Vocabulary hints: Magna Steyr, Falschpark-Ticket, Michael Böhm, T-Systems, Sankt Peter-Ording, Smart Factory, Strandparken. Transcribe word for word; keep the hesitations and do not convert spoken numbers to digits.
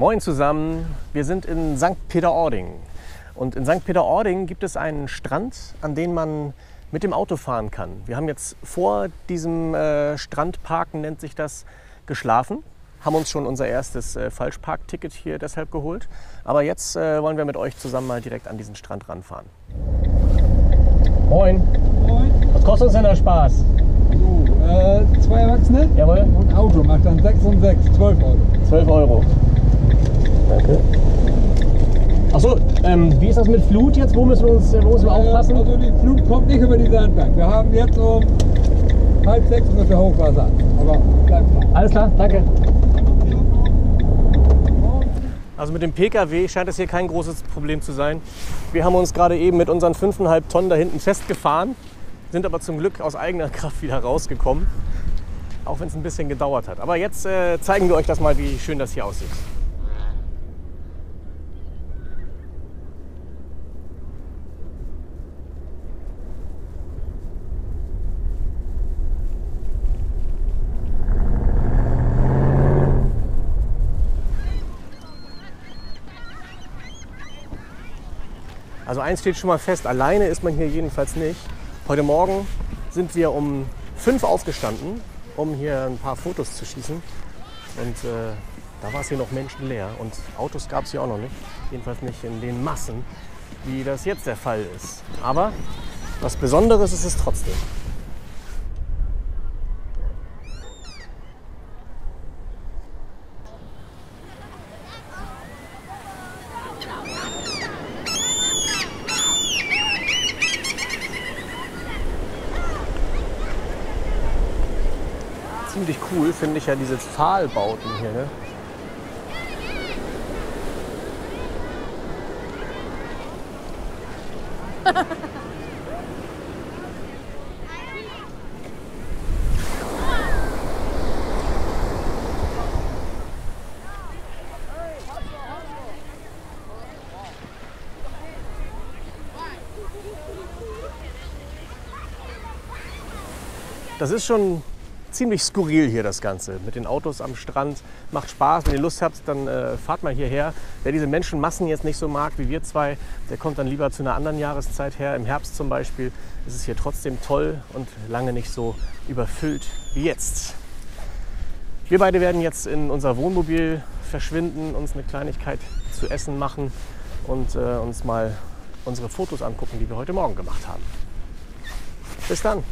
Moin zusammen, wir sind in Sankt Peter-Ording. Und in Sankt Peter-Ording gibt es einen Strand, an den man mit dem Auto fahren kann. Wir haben jetzt vor diesem äh, Strandparken, nennt sich das, geschlafen. Haben uns schon unser erstes äh, Falschpark-Ticket hier deshalb geholt. Aber jetzt äh, wollen wir mit euch zusammen mal direkt an diesen Strand ranfahren. Moin. Moin. Was kostet uns denn der Spaß? Du, äh, zwei Erwachsene? Jawohl. Und ein Auto macht dann sechs und sechs, zwölf Euro. zwölf Euro. Danke. Achso, ähm, wie ist das mit Flut jetzt? Wo müssen wir, uns, wo müssen wir aufpassen? Also die Flut kommt nicht über die Sandbank. Wir haben jetzt um halb sechs Meter Hochwasser. Aber bleibt klar. Alles klar, danke. Also mit dem P K W scheint es hier kein großes Problem zu sein. Wir haben uns gerade eben mit unseren fünfeinhalb Tonnen da hinten festgefahren, sind aber zum Glück aus eigener Kraft wieder rausgekommen. Auch wenn es ein bisschen gedauert hat. Aber jetzt äh, zeigen wir euch das mal, wie schön das hier aussieht. Also eins steht schon mal fest, alleine ist man hier jedenfalls nicht. Heute Morgen sind wir um fünf aufgestanden, um hier ein paar Fotos zu schießen. Und äh, da war es hier noch menschenleer und Autos gab es hier auch noch nicht. Jedenfalls nicht in den Massen, wie das jetzt der Fall ist. Aber was Besonderes ist es trotzdem. Ziemlich cool finde ich ja diese Pfahlbauten hier. Ne? Das ist schon ziemlich skurril hier das Ganze, mit den Autos am Strand. Macht Spaß, wenn ihr Lust habt, dann äh, fahrt mal hierher. Wer diese Menschenmassen jetzt nicht so mag wie wir zwei, der kommt dann lieber zu einer anderen Jahreszeit her. Im Herbst zum Beispiel ist es hier trotzdem toll und lange nicht so überfüllt wie jetzt. Wir beide werden jetzt in unser Wohnmobil verschwinden, uns eine Kleinigkeit zu essen machen und äh, uns mal unsere Fotos angucken, die wir heute Morgen gemacht haben. Bis dann!